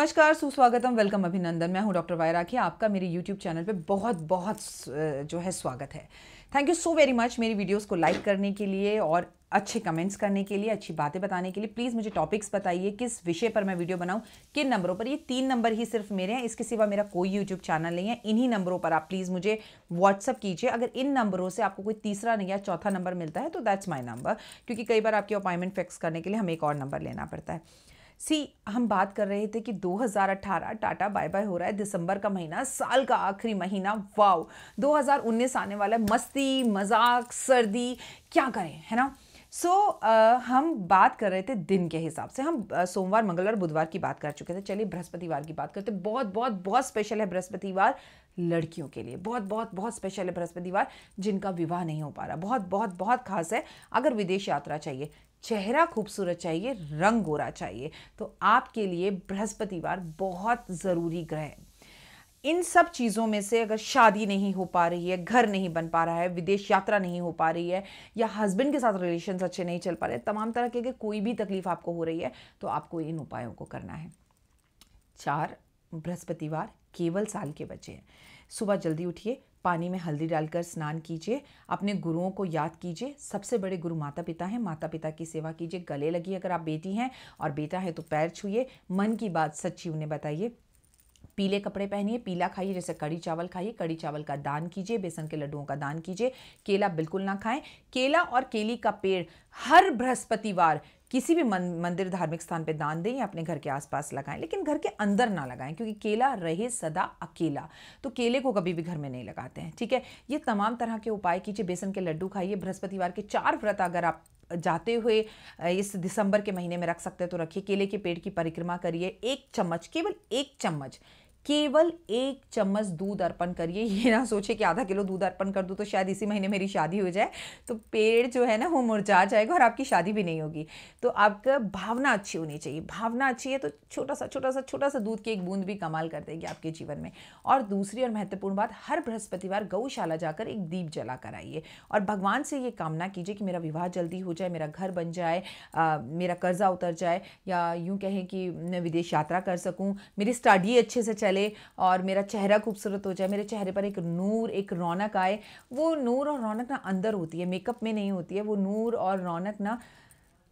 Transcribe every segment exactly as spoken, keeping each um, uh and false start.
नमस्कार, सुस्वागतम, वेलकम, अभिनंदन। मैं हूं डॉक्टर वाय राखी। आपका मेरे यूट्यूब चैनल पे बहुत बहुत जो है स्वागत है। Thank you so very much मेरी वीडियोस को लाइक करने के लिए और अच्छे कमेंट्स करने के लिए, अच्छी बातें बताने के लिए। प्लीज़ मुझे टॉपिक्स बताइए, किस विषय पर मैं वीडियो बनाऊं, किन नंबरों पर। ये तीन नंबर ही सिर्फ मेरे हैं, इसके सिवा मेरा कोई यूट्यूब चैनल नहीं है। इन्हीं नंबरों पर आप प्लीज़ मुझे व्हाट्सअप कीजिए। अगर इन नंबरों से आपको कोई तीसरा या चौथा नंबर मिलता है तो दैट्स माई नंबर, क्योंकि कई बार आपकी अपॉइंटमेंट फिक्स करने के लिए हमें एक और नंबर लेना पड़ता है। सी हम बात कर रहे थे कि दो हज़ार अठारह टाटा बाय बाय हो रहा है। दिसंबर का महीना, साल का आखिरी महीना, वाव। दो हज़ार उन्नीस आने वाला है। मस्ती, मजाक, सर्दी, क्या करें, है ना। सो so, uh, हम बात कर रहे थे दिन के हिसाब से। हम uh, सोमवार, मंगलवार, बुधवार की बात कर चुके थे। चलिए बृहस्पतिवार की बात करते हैं। बहुत बहुत बहुत स्पेशल है बृहस्पतिवार लड़कियों के लिए। बहुत बहुत बहुत स्पेशल है बृहस्पतिवार जिनका विवाह नहीं हो पा रहा। बहुत बहुत बहुत खास है। अगर विदेश यात्रा चाहिए, चेहरा खूबसूरत चाहिए, रंग गोरा चाहिए, तो आपके लिए बृहस्पतिवार बहुत ज़रूरी ग्रह है। इन सब चीज़ों में से अगर शादी नहीं हो पा रही है, घर नहीं बन पा रहा है, विदेश यात्रा नहीं हो पा रही है, या हस्बैंड के साथ रिलेशंस अच्छे नहीं चल पा रहे, तमाम तरह के कोई भी तकलीफ आपको हो रही है, तो आपको इन उपायों को करना है। चार बृहस्पतिवार केवल साल के बचे हैं। सुबह जल्दी उठिए, पानी में हल्दी डालकर स्नान कीजिए, अपने गुरुओं को याद कीजिए। सबसे बड़े गुरु माता पिता हैं, माता पिता की सेवा कीजिए। गले लगी अगर आप बेटी हैं और बेटा है तो पैर छूइए। मन की बात सच्ची उन्हें बताइए। पीले कपड़े पहनिए, पीला खाइए, जैसे कड़ी चावल खाइए, कड़ी चावल का दान कीजिए, बेसन के लड्डुओं का दान कीजिए। केला बिल्कुल ना खाएं। केला और केली का पेड़ हर बृहस्पतिवार किसी भी मंदिर, धार्मिक स्थान पे दान दें या अपने घर के आसपास लगाएं, लेकिन घर के अंदर ना लगाएं, क्योंकि केला रहे सदा अकेला, तो केले को कभी भी घर में नहीं लगाते हैं, ठीक है। ये तमाम तरह के उपाय कीजिए। बेसन के लड्डू खाइए। बृहस्पतिवार के चार व्रत अगर आप जाते हुए इस दिसंबर के महीने में रख सकते हैं तो रखिए। केले के पेड़ की परिक्रमा करिए। एक चम्मच, केवल एक चम्मच, केवल एक चम्मच दूध अर्पण करिए। ये ना सोचे कि आधा किलो दूध अर्पण कर दूं तो शायद इसी महीने मेरी शादी हो जाए, तो पेड़ जो है ना वो मुरझा जाएगा और आपकी शादी भी नहीं होगी। तो आपका भावना अच्छी होनी चाहिए। भावना अच्छी है तो छोटा सा छोटा सा छोटा सा दूध की एक बूंद भी कमाल कर देगी आपके जीवन में। और दूसरी और महत्वपूर्ण बात, हर बृहस्पतिवार गौशाला जाकर एक दीप जला कर आइए और भगवान से ये कामना कीजिए कि मेरा विवाह जल्दी हो जाए, मेरा घर बन जाए, आ, मेरा कर्जा उतर जाए, या यूँ कहें कि मैं विदेश यात्रा कर सकूँ, मेरी स्टडी अच्छे से और मेरा चेहरा खूबसूरत हो जाए, मेरे चेहरे पर एक नूर, एक रौनक आए। वो नूर और रौनक ना अंदर होती है, मेकअप में नहीं होती है। वो नूर और रौनक ना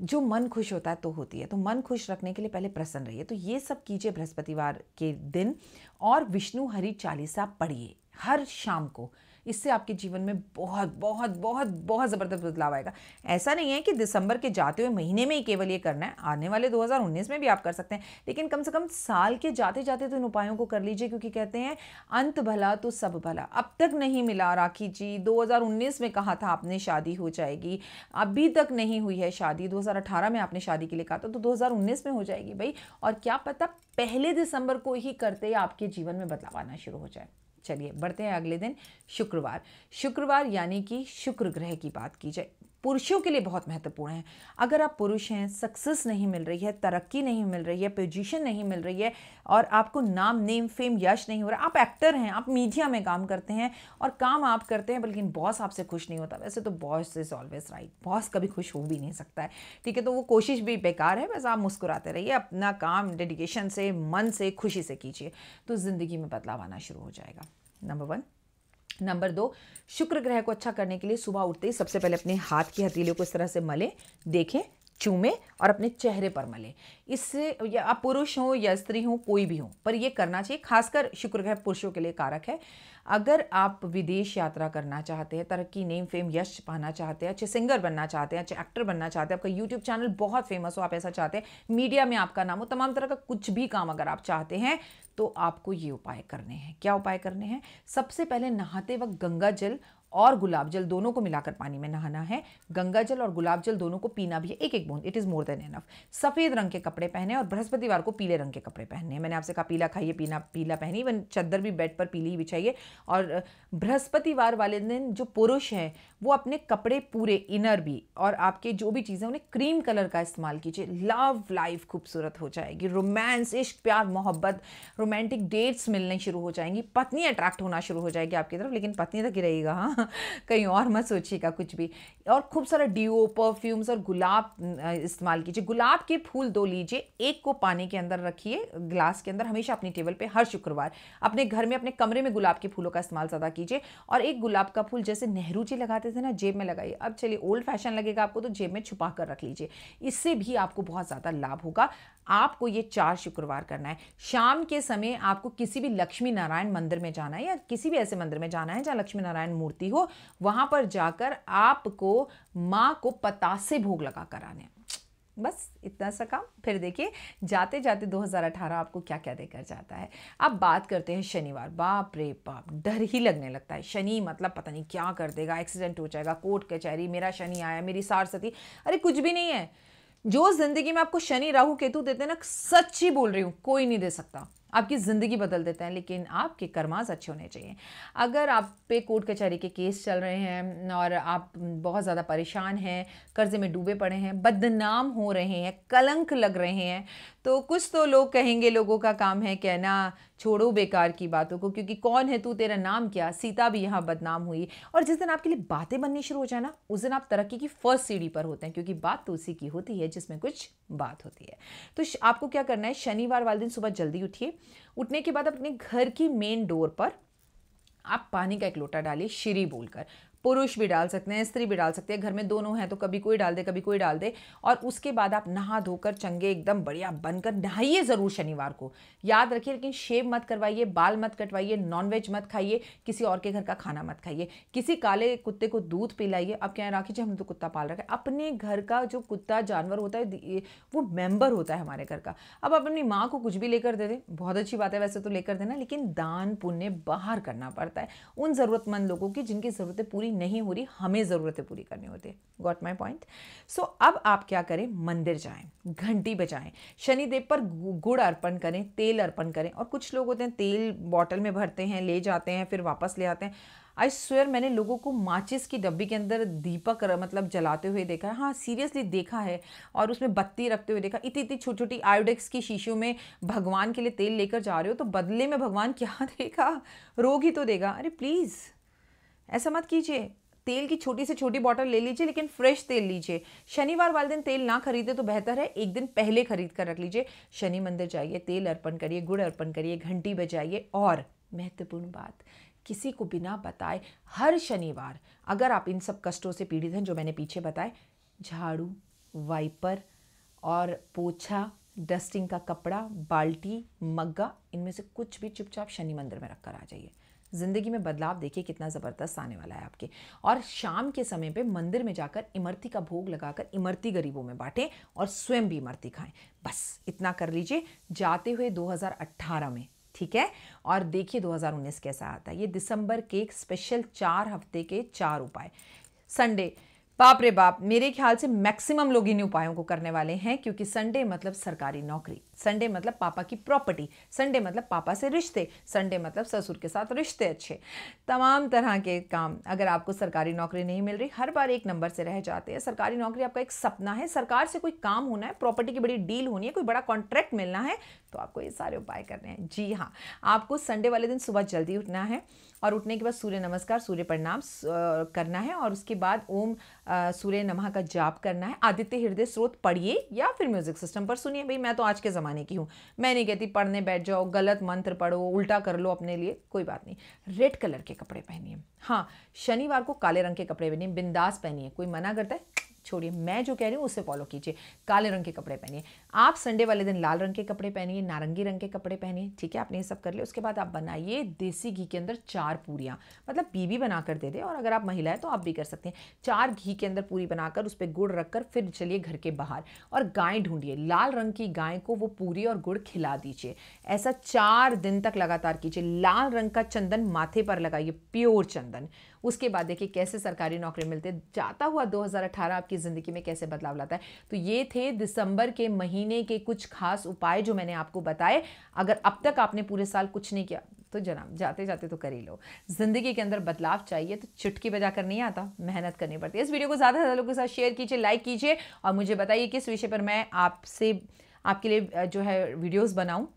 जो मन खुश होता है तो होती है। तो मन खुश रखने के लिए पहले प्रसन्न रहिए। तो ये सब कीजिए बृहस्पतिवार के दिन। और विष्णु हरि चालीसा पढ़िए हर शाम को। इससे आपके जीवन में बहुत बहुत बहुत बहुत ज़बरदस्त बदलाव आएगा। ऐसा नहीं है कि दिसंबर के जाते हुए महीने में ही केवल ये करना है, आने वाले दो हज़ार उन्नीस में भी आप कर सकते हैं, लेकिन कम से कम साल के जाते जाते तो इन उपायों को कर लीजिए, क्योंकि कहते हैं अंत भला तो सब भला। अब तक नहीं मिला राखी जी, दो हज़ार उन्नीस में कहा था आपने शादी हो जाएगी, अभी तक नहीं हुई है शादी। दो हज़ार अठारह में आपने शादी के लिए कहा था तो दो हज़ार उन्नीस में हो जाएगी भाई। और क्या पता पहले दिसंबर को ही करते ही आपके जीवन में बदलाव आना शुरू हो जाए। चलिए बढ़ते हैं अगले दिन, शुक्रवार। शुक्रवार यानी कि शुक्र ग्रह की बात की जाए, पुरुषों के लिए बहुत महत्वपूर्ण है। अगर आप पुरुष हैं, सक्सेस नहीं मिल रही है, तरक्की नहीं मिल रही है, पोजीशन नहीं मिल रही है, और आपको नाम, नेम, फेम, यश नहीं हो रहा, आप एक्टर हैं, आप मीडिया में काम करते हैं और काम आप करते हैं लेकिन बॉस आपसे खुश नहीं होता। वैसे तो boss is always right, boss कभी खुश हो भी नहीं सकता है, ठीक है, तो वो कोशिश भी बेकार है। बस आप मुस्कुराते रहिए, अपना काम डेडिकेशन से, मन से, खुशी से कीजिए, तो ज़िंदगी में बदलाव आना शुरू हो जाएगा। Number one. नंबर दो, शुक्र ग्रह को अच्छा करने के लिए सुबह उठते ही सबसे पहले अपने हाथ की हथेलियों को इस तरह से मलें, देखें, चूमें और अपने चेहरे पर मलें। इससे या आप पुरुष हों या स्त्री हों, कोई भी हों, पर यह करना चाहिए। खासकर शुक्र ग्रह पुरुषों के लिए कारक है। अगर आप विदेश यात्रा करना चाहते हैं, तरक्की, नेम, फेम, यश पाना चाहते हैं, अच्छे सिंगर बनना चाहते हैं, अच्छे एक्टर बनना चाहते हैं, आपका यूट्यूब चैनल बहुत फेमस हो, आप ऐसा चाहते हैं, मीडिया में आपका नाम हो, तमाम तरह का कुछ भी काम अगर आप चाहते हैं, तो आपको ये उपाय करने हैं। क्या उपाय करने हैं? सबसे पहले नहाते वक्त गंगा जल और गुलाब जल दोनों को मिलाकर पानी में नहाना है। गंगा जल और गुलाब जल दोनों को पीना भी है, एक एक बूंद, it is more than enough. सफ़ेद रंग के कपड़े पहने और बृहस्पतिवार को पीले रंग के कपड़े पहनने हैं। मैंने आपसे कहा पीला खाइए, पीना पीला पहनिए, इवन चादर भी बेड पर पीली ही बिछाइए। और बृहस्पतिवार वाले दिन जो पुरुष हैं वो अपने कपड़े पूरे, इनर भी, और आपके जो भी चीज़ें, उन्हें क्रीम कलर का इस्तेमाल कीजिए। लव लाइफ खूबसूरत हो जाएगी। रोमांस, इश्क, प्यार, मोहब्बत, रोमांटिक डेट्स मिलने शुरू हो जाएंगी। पत्नी अट्रैक्ट होना शुरू हो जाएगी आपकी तरफ, लेकिन पत्नी तक ही रहेगा, हाँ, कहीं और मत सोचिएगा कुछ भी। और खूब सारा डिओ, परफ्यूम्स और गुलाब इस्तेमाल कीजिए। गुलाब के फूल दो लीजिए, एक को पानी के अंदर रखिए, ग्लास के अंदर, हमेशा अपनी टेबल पे हर शुक्रवार। अपने घर में, अपने कमरे में गुलाब के फूलों का इस्तेमाल ज़्यादा कीजिए। और एक गुलाब का फूल जैसे नेहरू जी लगाते थे ना, जेब में लगाइए। अब चलिए ओल्ड फैशन लगेगा आपको, तो जेब में छुपा कर रख लीजिए, इससे भी आपको बहुत ज़्यादा लाभ होगा। आपको ये चार शुक्रवार करना है। शाम के समय आपको किसी भी लक्ष्मी नारायण मंदिर में जाना है या किसी भी ऐसे मंदिर में जाना है जहाँ लक्ष्मी नारायण मूर्ति हो। वहाँ पर जाकर आपको माँ को पतासे भोग लगा कर आने हैं। बस इतना सा काम। फिर देखिए जाते जाते दो हज़ार अठारह आपको क्या क्या देकर जाता है। अब बात करते हैं शनिवार। बाप रे बाप, डर ही लगने लगता है। शनि मतलब पता नहीं क्या कर देगा, एक्सीडेंट हो जाएगा, कोर्ट कचहरी, मेरा शनि आया, मेरी सारसती। अरे कुछ भी नहीं है। जो जिंदगी में आपको शनि राहु केतु देते हैं ना, सच ही बोल रही हूँ, कोई नहीं दे सकता। आपकी ज़िंदगी बदल देते हैं, लेकिन आपके कर्मास अच्छे होने चाहिए। अगर आप पे कोर्ट कचहरी के केस चल रहे हैं और आप बहुत ज़्यादा परेशान हैं, कर्जे में डूबे पड़े हैं, बदनाम हो रहे हैं, कलंक लग रहे हैं, तो कुछ तो लोग कहेंगे, लोगों का काम है कहना छोड़ो बेकार की बातों को, क्योंकि कौन है तू, तेरा नाम क्या। सीता भी यहाँ बदनाम हुई। और जिस दिन आपके लिए बातें बननी शुरू हो जाए ना, उस दिन आप तरक्की की फर्स्ट सीढ़ी पर होते हैं, क्योंकि बात तो उसी की होती है जिसमें कुछ बात होती है। तो आपको क्या करना है, शनिवार वाले दिन सुबह जल्दी उठिए। उठने के बाद अपने घर की मेन डोर पर आप पानी का एक लोटा डालिए, श्री बोलकर। पुरुष भी डाल सकते हैं, स्त्री भी डाल सकते हैं, घर में दोनों हैं तो कभी कोई डाल दे, कभी कोई डाल दे। और उसके बाद आप नहा धोकर चंगे एकदम बढ़िया बनकर नहाइए ज़रूर शनिवार को, याद रखिए। लेकिन शेव मत करवाइए, बाल मत कटवाइए, नॉनवेज मत खाइए, किसी और के घर का खाना मत खाइए, किसी काले कुत्ते को दूध पिलाइए। आप क्या राखी जी, हमने तो कुत्ता पाल रखा है। अपने घर का जो कुत्ता जानवर होता है वो मेम्बर होता है हमारे घर का। अब आप अपनी माँ को कुछ भी लेकर दे दें, बहुत अच्छी बात है, वैसे तो लेकर देना, लेकिन दान पुण्य बाहर करना पड़ता है उन ज़रूरतमंद लोगों की जिनकी ज़रूरतें पूरी नहीं हो रही, हमें ज़रूरतें पूरी करनी होती है। Got my point. सो अब आप क्या करें, मंदिर जाएं, घंटी बजाएं, शनिदेव पर गुड़ अर्पण करें, तेल अर्पण करें। और कुछ लोग होते हैं तेल बॉटल में भरते हैं, ले जाते हैं, फिर वापस ले आते हैं। आई स्वेयर मैंने लोगों को माचिस की डब्बी के अंदर दीपक मतलब जलाते हुए देखा है। हाँ सीरियसली देखा है। और उसमें बत्ती रखते हुए देखा। इतनी इतनी छोटी छोटी आयोडेक्स की शीशियों में भगवान के लिए तेल लेकर जा रहे हो, तो बदले में भगवान क्या देगा, रोग ही तो देगा। अरे प्लीज़ ऐसा मत कीजिए। तेल की छोटी से छोटी बोतल ले लीजिए, लेकिन फ्रेश तेल लीजिए। शनिवार वाले दिन तेल ना खरीदे तो बेहतर है, एक दिन पहले खरीद कर रख लीजिए। शनि मंदिर जाइए, तेल अर्पण करिए, गुड़ अर्पण करिए, घंटी बजाइए। और महत्वपूर्ण बात, किसी को बिना बताए हर शनिवार, अगर आप इन सब कष्टों से पीड़ित हैं जो मैंने पीछे बताए, झाड़ू, वाइपर और पोछा, डस्टिंग का कपड़ा, बाल्टी, मग्गा, इनमें से कुछ भी चुपचाप शनि मंदिर में रख कर आ जाइए। ज़िंदगी में बदलाव देखिए कितना ज़बरदस्त आने वाला है आपके। और शाम के समय पे मंदिर में जाकर इमरती का भोग लगाकर इमरती गरीबों में बांटें और स्वयं भी इमरती खाएं। बस इतना कर लीजिए जाते हुए दो हज़ार अठारह में, ठीक है। और देखिए दो हज़ार उन्नीस कैसा आता है। ये दिसंबर के एक स्पेशल चार हफ्ते के चार उपाय। संडे, बाप रे बाप, मेरे ख्याल से मैक्सिमम लोग इन उपायों को करने वाले हैं, क्योंकि संडे मतलब सरकारी नौकरी, संडे मतलब पापा की प्रॉपर्टी, संडे मतलब पापा से रिश्ते, संडे मतलब ससुर के साथ रिश्ते अच्छे, तमाम तरह के काम। अगर आपको सरकारी नौकरी नहीं मिल रही, हर बार एक नंबर से रह जाते हैं। सरकारी नौकरी आपका एक सपना है, सरकार से कोई काम होना है, प्रॉपर्टी की बड़ी डील होनी है, कोई बड़ा कॉन्ट्रैक्ट मिलना है, तो आपको ये सारे उपाय करने हैं। जी हाँ, आपको संडे वाले दिन सुबह जल्दी उठना है और उठने के बाद सूर्य नमस्कार, सूर्य प्रणाम करना है और उसके बाद ओम सूर्य नमः का जाप करना है। आदित्य हृदय स्रोत पढ़िए या फिर म्यूजिक सिस्टम पर सुनिए। भाई मैं तो आज के ज़माने की हूँ, मैं नहीं कहती पढ़ने बैठ जाओ, गलत मंत्र पढ़ो, उल्टा कर लो अपने लिए, कोई बात नहीं। रेड कलर के कपड़े पहनिए। हाँ शनिवार को काले रंग के कपड़े पहनिए, बिंदास पहनिए। कोई मना करता है छोड़िए, मैं जो कह रही हूँ उसे फॉलो कीजिए। काले रंग के कपड़े पहनिए। आप संडे वाले दिन लाल रंग के कपड़े पहनिए, नारंगी रंग के कपड़े पहनिए, ठीक है। आपने ये सब कर लिया, उसके बाद आप बनाइए देसी घी के अंदर चार पूरियाँ, मतलब बीबी बनाकर दे दे। और अगर आप महिला है तो आप भी कर सकते हैं। चार घी के अंदर पूरी बनाकर उस पर गुड़ रखकर फिर चलिए घर के बाहर और गाय ढूंढिए। लाल रंग की गाय को वो पूरी और गुड़ खिला दीजिए। ऐसा चार दिन तक लगातार कीजिए। लाल रंग का चंदन माथे पर लगाइए, प्योर चंदन। उसके बाद देखिए कैसे सरकारी नौकरी मिलते जाता हुआ दो हज़ार अठारह आपकी ज़िंदगी में कैसे बदलाव लाता है। तो ये थे दिसंबर के महीने के कुछ खास उपाय जो मैंने आपको बताए। अगर अब तक आपने पूरे साल कुछ नहीं किया तो जनाब जाते जाते तो कर ही लो। ज़िंदगी के अंदर बदलाव चाहिए तो चुटकी बजा कर नहीं आता, मेहनत करनी पड़ती है। इस वीडियो को ज़्यादा से ज़्यादा लोगों के साथ शेयर कीजिए, लाइक कीजिए और मुझे बताइए किस विषय पर मैं आपसे आपके लिए जो है वीडियोज़ बनाऊँ।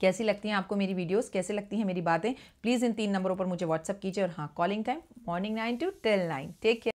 कैसी लगती हैं आपको मेरी वीडियोस, कैसे लगती हैं मेरी बातें, प्लीज़ इन तीन नंबरों पर मुझे व्हाट्सअप कीजिए। और हाँ, calling time morning nine to tell nine. Take care.